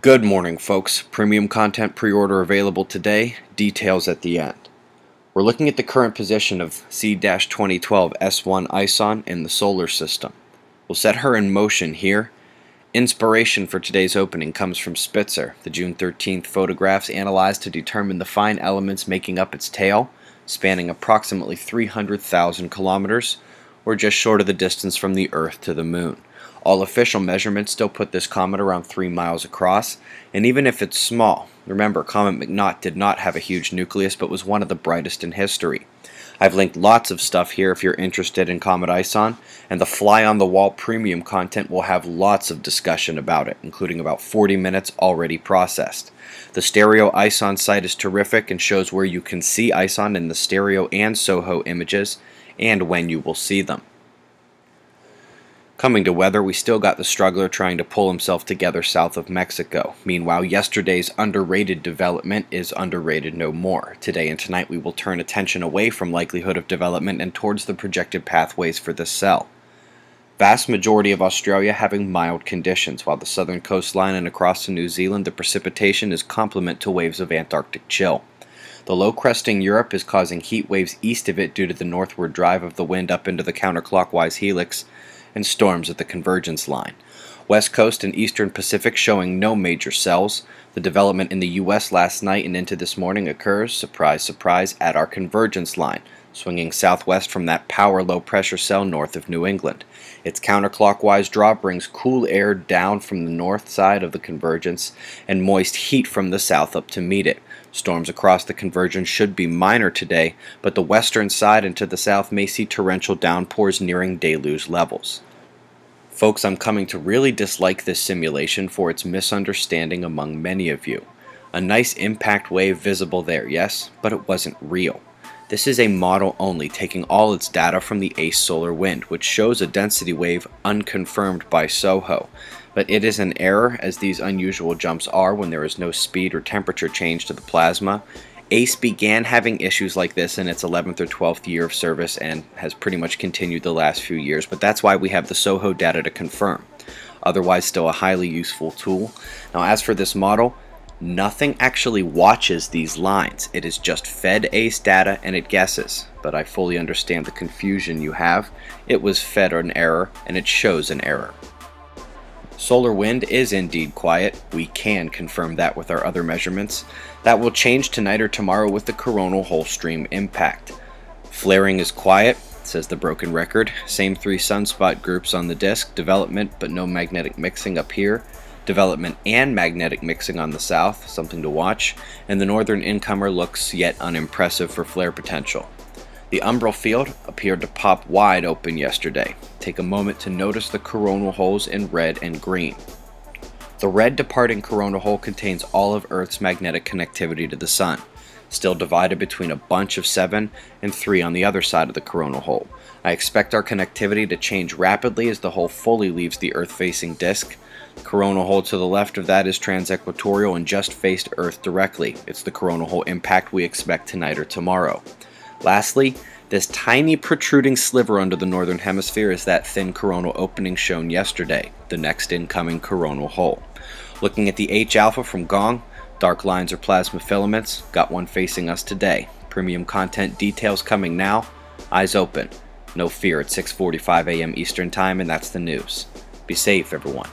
Good morning, folks. Premium content pre-order available today. Details at the end. We're looking at the current position of C-2012 S1 ISON in the solar system. We'll set her in motion here. Inspiration for today's opening comes from Spitzer. The June 13th photographs analyzed to determine the fine elements making up its tail, spanning approximately 300,000 kilometers, or just short of the distance from the Earth to the Moon. All official measurements still put this comet around 3 miles across, and even if it's small, remember Comet McNaught did not have a huge nucleus but was one of the brightest in history. I've linked lots of stuff here if you're interested in Comet ISON, and the Fly on the Wall premium content will have lots of discussion about it, including about 40 minutes already processed. The Stereo ISON site is terrific and shows where you can see ISON in the Stereo and SOHO images, and when you will see them. Coming to weather, we still got the struggler trying to pull himself together south of Mexico. Meanwhile, yesterday's underrated development is underrated no more. Today and tonight we will turn attention away from likelihood of development and towards the projected pathways for this cell. Vast majority of Australia having mild conditions, while the southern coastline and across to New Zealand the precipitation is complement to waves of Antarctic chill. The low cresting Europe is causing heat waves east of it due to the northward drive of the wind up into the counterclockwise helix, and storms at the convergence line. West Coast and Eastern Pacific showing no major cells. The development in the U.S. last night and into this morning occurs, surprise, surprise, at our convergence line, swinging southwest from that power low-pressure cell north of New England. Its counterclockwise draw brings cool air down from the north side of the convergence and moist heat from the south up to meet it. Storms across the convergence should be minor today, but the western side and to the south may see torrential downpours nearing deluge levels. Folks, I'm coming to really dislike this simulation for its misunderstanding among many of you. A nice impact wave visible there, yes, but it wasn't real. This is a model only, taking all its data from the ACE solar wind, which shows a density wave unconfirmed by SOHO. But it is an error, as these unusual jumps are when there is no speed or temperature change to the plasma. ACE began having issues like this in its 11th or 12th year of service and has pretty much continued the last few years, but that's why we have the SOHO data to confirm. Otherwise, still a highly useful tool. Now, as for this model, nothing actually watches these lines. It is just fed ACE data and it guesses, but I fully understand the confusion you have. It was fed an error and it shows an error. Solar wind is indeed quiet. We can confirm that with our other measurements. That will change tonight or tomorrow with the coronal hole stream impact. Flaring is quiet, says the broken record. Same three sunspot groups on the disk. Development, but no magnetic mixing up here. Development and magnetic mixing on the south, something to watch. And the northern incomer looks yet unimpressive for flare potential. The umbral field appeared to pop wide open yesterday. Take a moment to notice the coronal holes in red and green. The red departing coronal hole contains all of Earth's magnetic connectivity to the Sun, still divided between a bunch of 7 and 3 on the other side of the coronal hole. I expect our connectivity to change rapidly as the hole fully leaves the Earth-facing disk. The coronal hole to the left of that is transequatorial and just faced Earth directly. It's the coronal hole impact we expect tonight or tomorrow. Lastly, this tiny protruding sliver under the northern hemisphere is that thin coronal opening shown yesterday, the next incoming coronal hole. Looking at the H-alpha from Gong, dark lines are plasma filaments, got one facing us today. Premium content details coming now. Eyes open. No fear at 6:45 a.m. Eastern Time, and that's the news. Be safe, everyone.